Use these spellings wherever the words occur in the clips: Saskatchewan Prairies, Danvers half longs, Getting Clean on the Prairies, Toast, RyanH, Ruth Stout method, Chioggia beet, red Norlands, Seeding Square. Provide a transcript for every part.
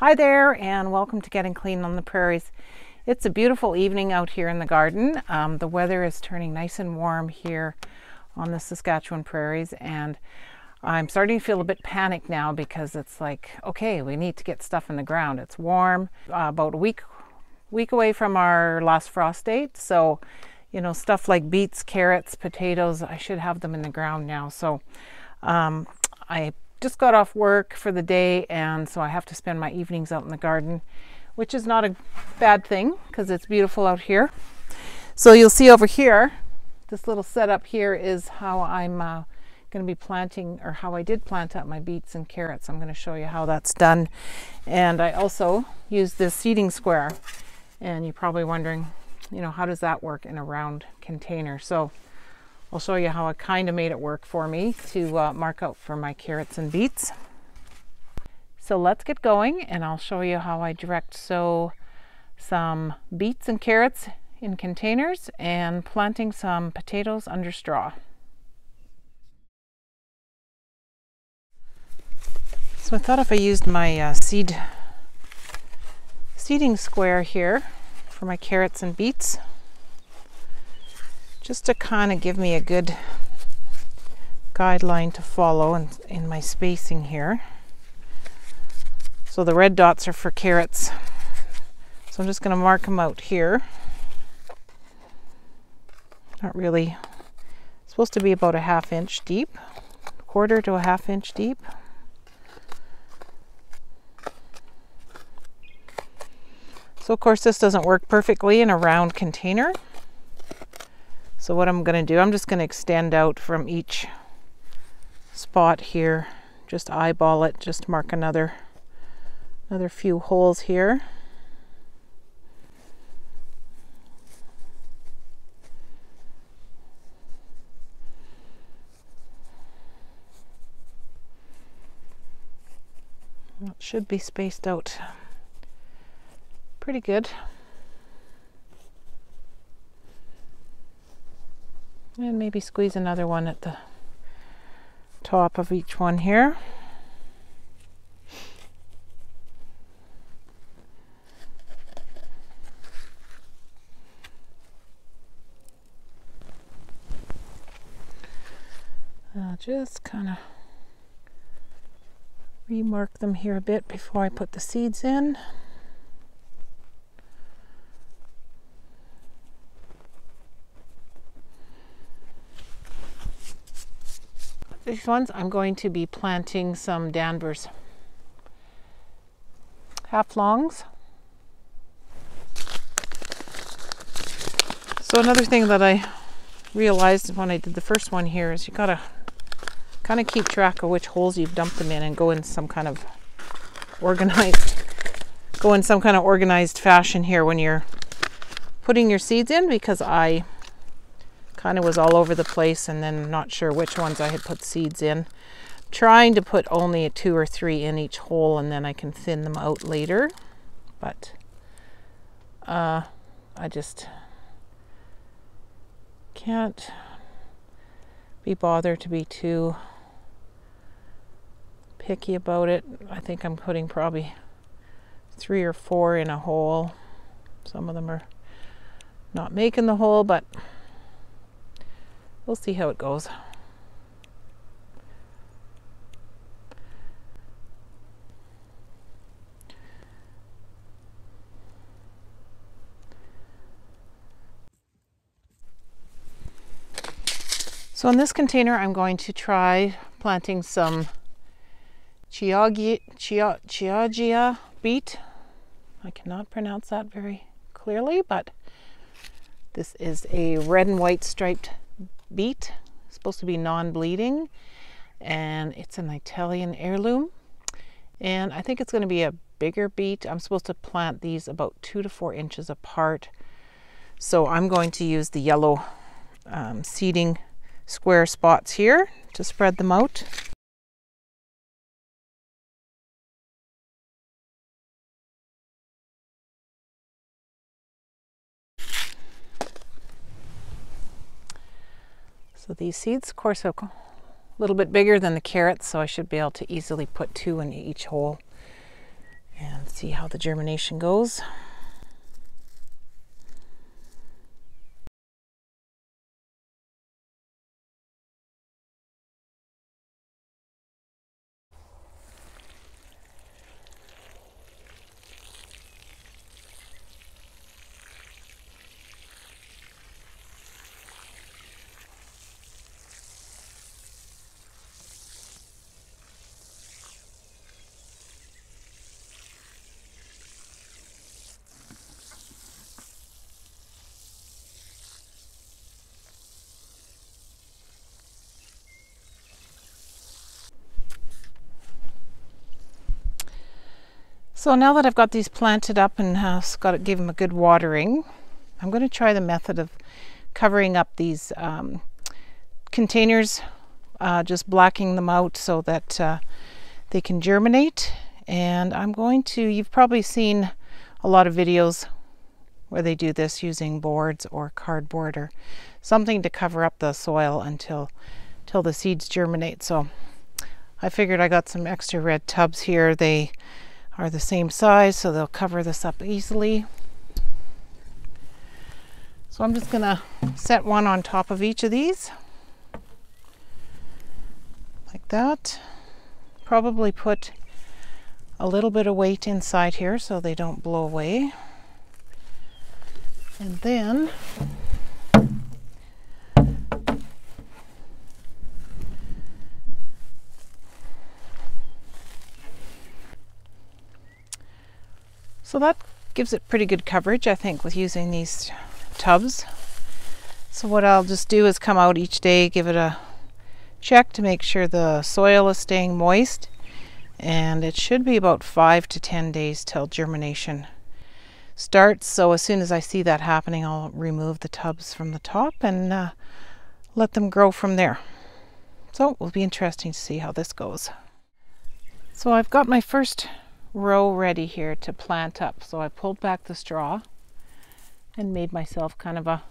Hi there, and welcome to Getting Clean on the Prairies. It's a beautiful evening out here in the garden. The weather is turning nice and warm here on the Saskatchewan prairies, and I'm starting to feel a bit panicked now because it's like, okay, we need to get stuff in the ground. It's warm, about a week away from our last frost date, so you know, stuff like beets, carrots, potatoes, I should have them in the ground now. So I just got off work for the day, and so I have to spend my evenings out in the garden, which is not a bad thing because it's beautiful out here. So you'll see over here, this little setup here is how I'm going to be planting, or how I did plant out my beets and carrots. I'm going to show you how that's done. And I also use this seeding square, and you're probably wondering, you know, how does that work in a round container? So I'll show you how I kind of made it work for me to mark out for my carrots and beets. So let's get going, and I'll show you how I direct sow some beets and carrots in containers and planting some potatoes under straw. So I thought if I used my seeding square here for my carrots and beets, just to kind of give me a good guideline to follow in my spacing here. So the red dots are for carrots. So I'm just going to mark them out here. Not really, it's supposed to be about a half inch deep, quarter to a half inch deep. So of course this doesn't work perfectly in a round container. So what I'm going to do, I'm just going to extend out from each spot here, just eyeball it, just mark another few holes here. It should be spaced out pretty good. And maybe squeeze another one at the top of each one here. I'll just kind of remark them here a bit before I put the seeds in. These ones, I'm going to be planting some Danvers half longs. So another thing that I realized when I did the first one here is you gotta kind of keep track of which holes you've dumped them in and go in some kind of organized fashion here when you're putting your seeds in, because I kind of was all over the place and then not sure which ones I had put seeds in. Trying to put only 2 or 3 in each hole, and then I can thin them out later, but I just can't be bothered to be too picky about it. I think I'm putting probably 3 or 4 in a hole. Some of them are not making the hole, but we'll see how it goes. So in this container, I'm going to try planting some Chioggia beet. I cannot pronounce that very clearly, but this is a red and white striped beet. It's supposed to be non-bleeding, and it's an Italian heirloom, and I think it's going to be a bigger beet. I'm supposed to plant these about 2 to 4 inches apart, so I'm going to use the yellow seeding square spots here to spread them out. So these seeds, of course, are a little bit bigger than the carrots, so I should be able to easily put 2 in each hole. And see how the germination goes. So now that I've got these planted up and give them a good watering, I'm going to try the method of covering up these containers, just blacking them out so that they can germinate. And I'm going to, you've probably seen a lot of videos where they do this using boards or cardboard or something to cover up the soil until the seeds germinate. So I figured I got some extra red tubs here. They are the same size, so they'll cover this up easily. So I'm just gonna set one on top of each of these, like that. Probably put a little bit of weight inside here so they don't blow away. And then so that gives it pretty good coverage, I think, with using these tubs. So what I'll just do is come out each day, give it a check to make sure the soil is staying moist, and it should be about 5 to 10 days till germination starts. So as soon as I see that happening, I'll remove the tubs from the top and let them grow from there. So it will be interesting to see how this goes. So I've got my first row ready here to plant up. So I pulled back the straw and made myself kind of a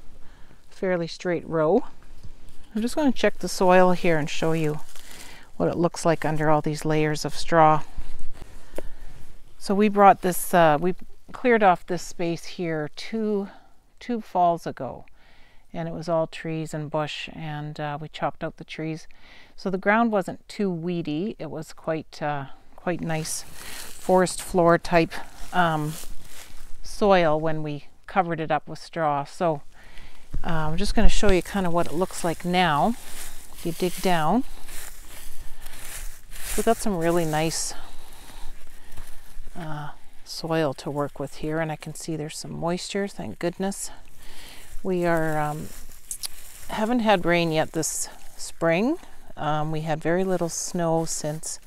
fairly straight row. I'm just going to check the soil here and show you what it looks like under all these layers of straw. So we brought this, we cleared off this space here two falls ago, and it was all trees and bush, and we chopped out the trees. So the ground wasn't too weedy. It was quite nice forest floor type soil when we covered it up with straw. So I'm just going to show you kind of what it looks like now. If you dig down, we've got some really nice soil to work with here, and I can see there's some moisture, thank goodness. We are haven't had rain yet this spring. We had very little snow since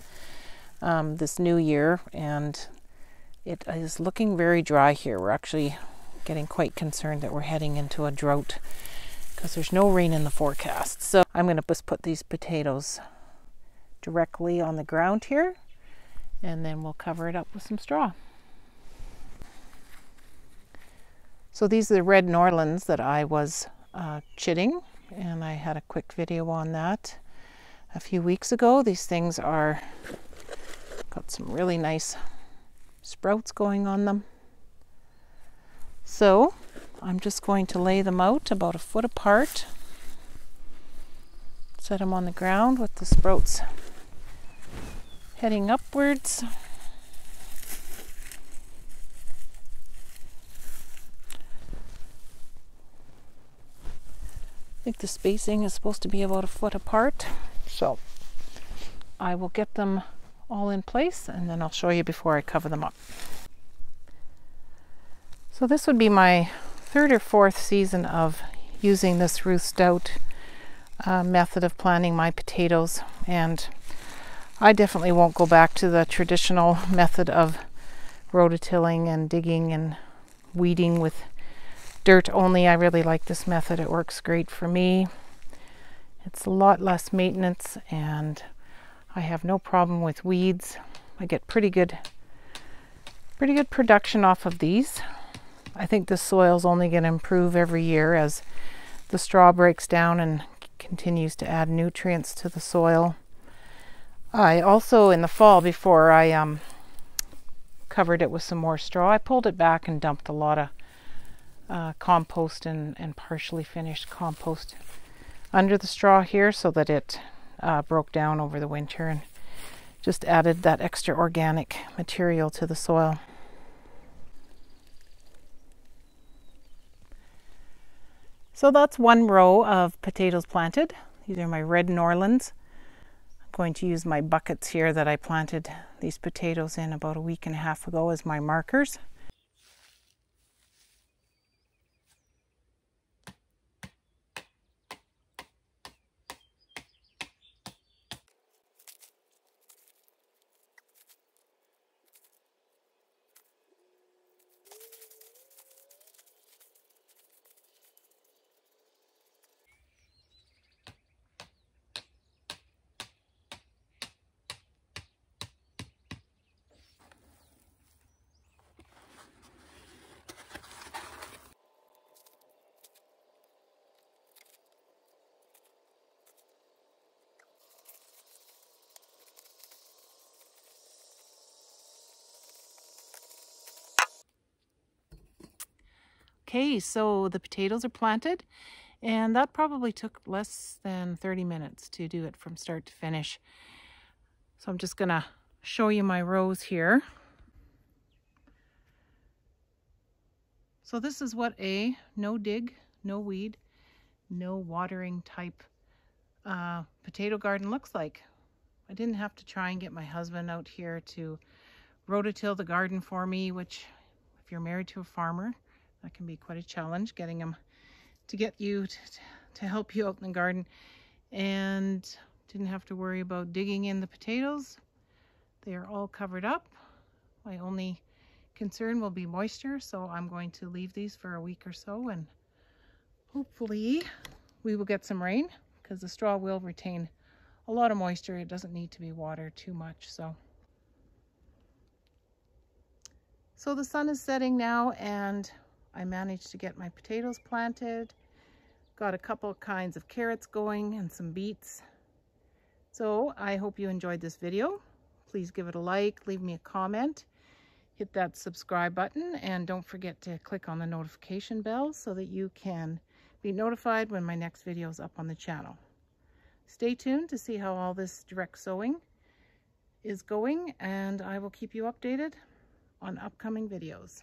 this new year, and it is looking very dry here. We're actually getting quite concerned that we're heading into a drought because there's no rain in the forecast. So I'm going to just put these potatoes directly on the ground here, and then we'll cover it up with some straw. So these are the red Norlands that I was chitting, and I had a quick video on that a few weeks ago. These things are got some really nice sprouts going on them. So I'm just going to lay them out about a foot apart, set them on the ground with the sprouts heading upwards. I think the spacing is supposed to be about a foot apart, so I will get them all in place, and then I'll show you before I cover them up. So this would be my third or fourth season of using this Ruth Stout method of planting my potatoes, and I definitely won't go back to the traditional method of rototilling and digging and weeding with dirt only. I really like this method. It works great for me. It's a lot less maintenance, and I have no problem with weeds. I get pretty good production off of these. I think the soil's only going to improve every year as the straw breaks down and continues to add nutrients to the soil. I also, in the fall, before I covered it with some more straw. I pulled it back and dumped a lot of compost and partially finished compost under the straw here so that it broke down over the winter and just added that extra organic material to the soil. So that's one row of potatoes planted. These are my red Norlands. I'm going to use my buckets here that I planted these potatoes in about a week and a half ago as my markers. Okay, so the potatoes are planted, and that probably took less than 30 minutes to do it from start to finish. So I'm just gonna show you my rows here. So this is what a no dig, no weed, no watering type potato garden looks like. I didn't have to try and get my husband out here to rototill the garden for me, which if you're married to a farmer, that can be quite a challenge, getting them to get you to help you out in the garden. And didn't have to worry about digging in the potatoes. They are all covered up. My only concern will be moisture, so I'm going to leave these for a week or so, and hopefully we will get some rain, because the straw will retain a lot of moisture. It doesn't need to be watered too much. So the sun is setting now, and I managed to get my potatoes planted, got a couple kinds of carrots going and some beets. So I hope you enjoyed this video. Please give it a like, leave me a comment, hit that subscribe button, and don't forget to click on the notification bell so that you can be notified when my next video is up on the channel. Stay tuned to see how all this direct sowing is going, and I will keep you updated on upcoming videos.